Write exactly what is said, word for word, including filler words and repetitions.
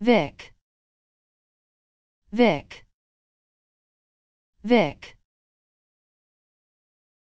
Vick, Vick, Vick.